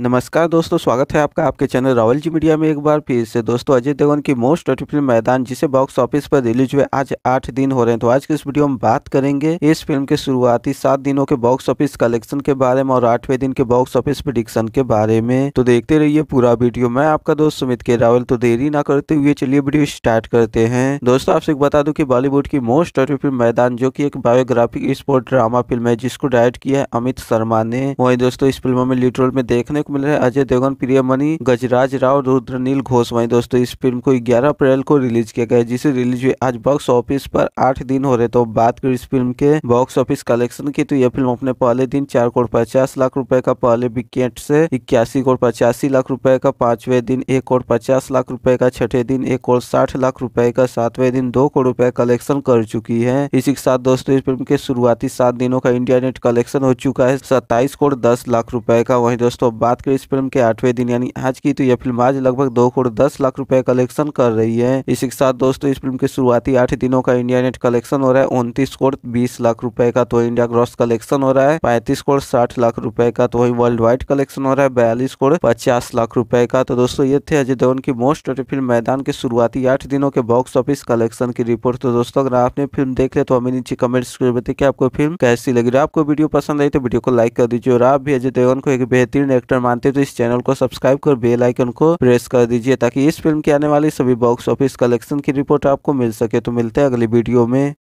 नमस्कार दोस्तों, स्वागत है आपका आपके चैनल रावल जी मीडिया में एक बार फिर से। दोस्तों, अजय देवगन की मोस्ट डर्टी फिल्म मैदान, जिसे बॉक्स ऑफिस पर रिलीज हुए आज 8 दिन हो रहे हैं, तो आज की इस वीडियो में बात करेंगे इस फिल्म के शुरुआती 7 दिनों के बॉक्स ऑफिस कलेक्शन के बारे में और 8वें दिन के बॉक्स ऑफिस प्रेडिक्शन के बारे में। तो देखते रहिए पूरा वीडियो। मैं आपका दोस्त सुमित के रावल। तो देरी ना करते हुए चलिए वीडियो स्टार्ट करते हैं। दोस्तों, आपसे बता दूं कि बॉलीवुड की मोस्ट डर्टी फिल्म मैदान, जो की एक बायोग्राफिक स्पोर्ट ड्रामा फिल्म है, जिसको डायरेक्ट किया है अमित शर्मा ने। वही दोस्तों, इस फिल्म में लीड रोल में देखने मिल रहे अजय देवगन, प्रियमणि, गजराज राव, रुद्रनील घोष। वहीं दोस्तों, इस फिल्म को 11 अप्रैल को रिलीज किया गया, जिसे रिलीज हुए आज बॉक्स ऑफिस पर 8 दिन हो रहे। तो बात करें इस फिल्म के बॉक्स ऑफिस कलेक्शन की, तो यह फिल्म अपने पहले दिन 4 करोड़ 50 लाख रुपए का पहले वीकेंड से 81 करोड़ 85 लाख रुपए का, 5वें दिन 1 करोड़ 50 लाख रुपए का, 6ठे दिन 1 करोड़ 60 लाख रुपए का, 7वें दिन 2 करोड़ रुपए कलेक्शन कर चुकी है। इसी के साथ दोस्तों, इस फिल्म के शुरुआती 7 दिनों का इंडिया नेट कलेक्शन हो चुका है 27 करोड़ 10 लाख रुपए का। वहीं दोस्तों, बात करें इस फिल्म के 8वें दिन यानी आज की, तो यह फिल्म आज लगभग 2 करोड़ 10 लाख रुपए कलेक्शन कर रही है। इसी के साथ दोस्तों, इस फिल्म के शुरुआती 8 दिनों का इंडिया नेट कलेक्शन हो रहा है 29 करोड़ 20 लाख रुपए का। तो इंडिया ग्रॉस कलेक्शन हो रहा है 35 करोड़ 60 लाख रुपए का। तो वही वर्ल्ड वाइड कलेक्शन हो रहा है 42 करोड़ 50 लाख रुपए का। तो दोस्तों, ये थे अजय देवगन की मोस्ट डर्टी फिल्म मैदान के शुरुआती 8 दिनों के बॉक्स ऑफिस कलेक्शन की रिपोर्ट। तो दोस्तों, अगर आपने फिल्म देख ले तो हमें नीचे कमेंट्स कर बताइए कि आपको फिल्म कैसी लगी। आपको वीडियो पसंद आई तो वीडियो को लाइक कर दीजिए, और आप भी अजय देवगन को एक बेहतरीन मानते हैं तो इस चैनल को सब्सक्राइब कर बेल आइकन को प्रेस कर दीजिए, ताकि इस फिल्म की आने वाली सभी बॉक्स ऑफिस कलेक्शन की रिपोर्ट आपको मिल सके। तो मिलते हैं अगली वीडियो में।